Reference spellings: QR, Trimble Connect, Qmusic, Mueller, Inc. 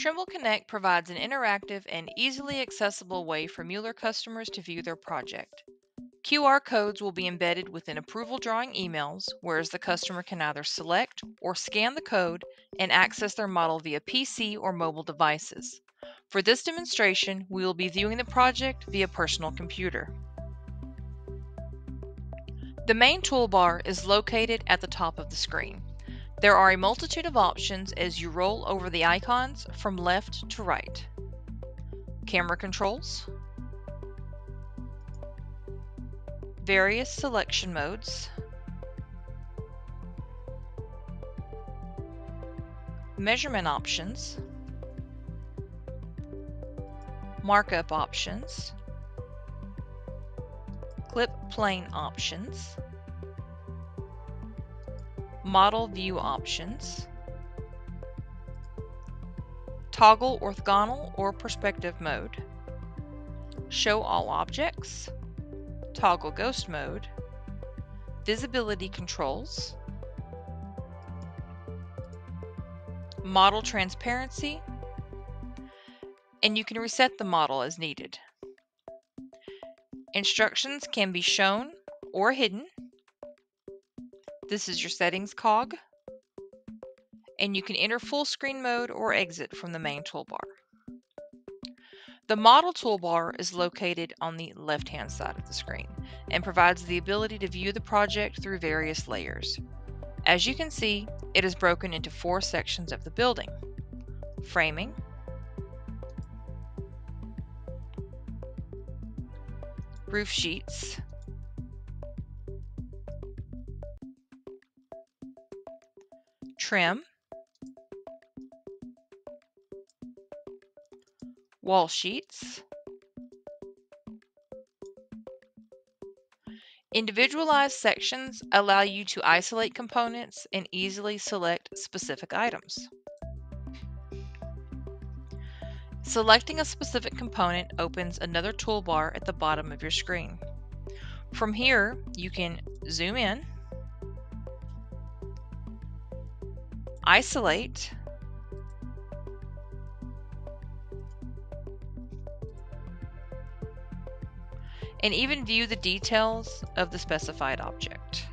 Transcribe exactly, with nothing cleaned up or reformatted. Trimble Connect provides an interactive and easily accessible way for Mueller customers to view their project. Q R codes will be embedded within approval drawing emails, whereas the customer can either select or scan the code and access their model via P C or mobile devices. For this demonstration, we will be viewing the project via personal computer. The main toolbar is located at the top of the screen. There are a multitude of options as you roll over the icons from left to right. Camera controls, various selection modes, measurement options, markup options, clip plane options, model view options, toggle orthogonal or perspective mode, show all objects, toggle ghost mode, visibility controls, model transparency, and you can reset the model as needed. Instructions can be shown or hidden. This is your settings cog, and you can enter full screen mode or exit from the main toolbar. The model toolbar is located on the left-hand side of the screen and provides the ability to view the project through various layers. As you can see, it is broken into four sections of the building: framing, roof sheets, trim, wall sheets, individualized sections allow you to isolate components and easily select specific items. Selecting a specific component opens another toolbar at the bottom of your screen. From here, you can zoom in, isolate, and even view the details of the specified object.